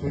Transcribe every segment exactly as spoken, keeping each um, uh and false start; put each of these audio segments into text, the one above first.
对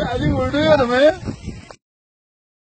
呀，你我这个怎么？